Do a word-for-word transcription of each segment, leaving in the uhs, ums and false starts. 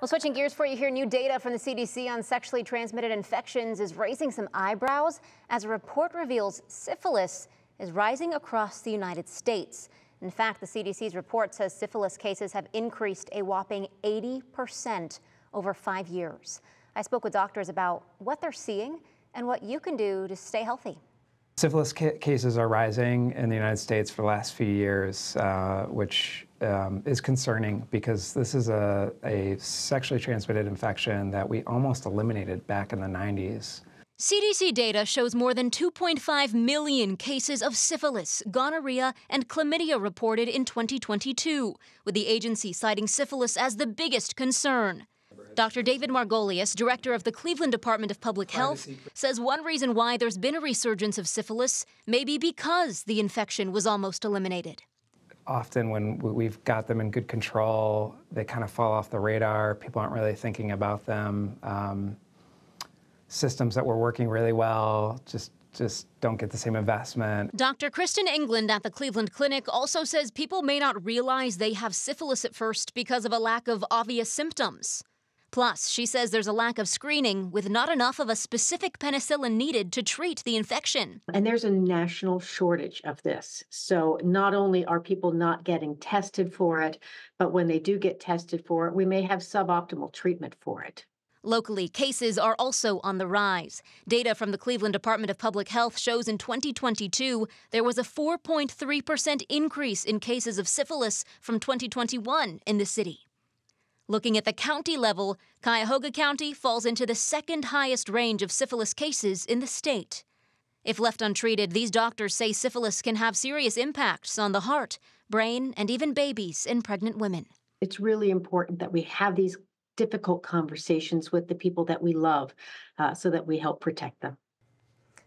Well, switching gears for you here, new data from the C D C on sexually transmitted infections is raising some eyebrows as a report reveals syphilis is rising across the United States. In fact, the C D C's report says syphilis cases have increased a whopping eighty percent over five years. I spoke with doctors about what they're seeing and what you can do to stay healthy. Syphilis ca cases are rising in the United States for the last few years, uh, which um, is concerning because this is a, a sexually transmitted infection that we almost eliminated back in the nineties. C D C data shows more than two point five million cases of syphilis, gonorrhea, and chlamydia reported in twenty twenty-two, with the agency citing syphilis as the biggest concern. Doctor David Margolius, director of the Cleveland Department of Public Health, says one reason why there's been a resurgence of syphilis may be because the infection was almost eliminated. Often when we've got them in good control, they kind of fall off the radar. People aren't really thinking about them. Um, systems that were working really well just just don't get the same investment. Doctor Kristen England at the Cleveland Clinic also says people may not realize they have syphilis at first because of a lack of obvious symptoms. Plus, she says there's a lack of screening with not enough of a specific penicillin needed to treat the infection. And there's a national shortage of this. So not only are people not getting tested for it, but when they do get tested for it, we may have suboptimal treatment for it. Locally, cases are also on the rise. Data from the Cleveland Department of Public Health shows in twenty twenty-two, there was a four point three percent increase in cases of syphilis from twenty twenty-one in the city. Looking at the county level, Cuyahoga County falls into the second highest range of syphilis cases in the state. If left untreated, these doctors say syphilis can have serious impacts on the heart, brain, and even babies in pregnant women. It's really important that we have these difficult conversations with the people that we love uh, so that we help protect them.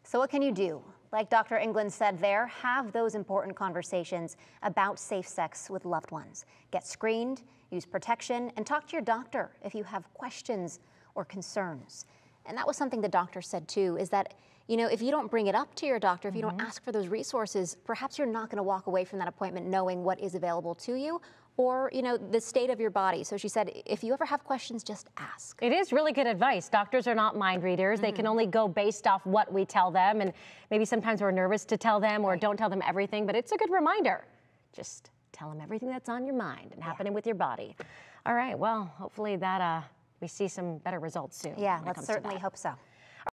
So what can you do? Like Doctor England said there, have those important conversations about safe sex with loved ones. Get screened, use protection, and talk to your doctor if you have questions or concerns. And that was something the doctor said too, is that, you know, if you don't bring it up to your doctor, if you don't ask for those resources, perhaps you're not gonna walk away from that appointment knowing what is available to you, or, you know, the state of your body. So she said, if you ever have questions, just ask. It is really good advice. Doctors are not mind readers. Mm-hmm. They can only go based off what we tell them. And maybe sometimes we're nervous to tell them or don't tell them everything, but it's a good reminder. Just tell them everything that's on your mind and happening yeah. with your body. All right, well, hopefully that uh, we see some better results soon. Yeah, let's certainly hope so.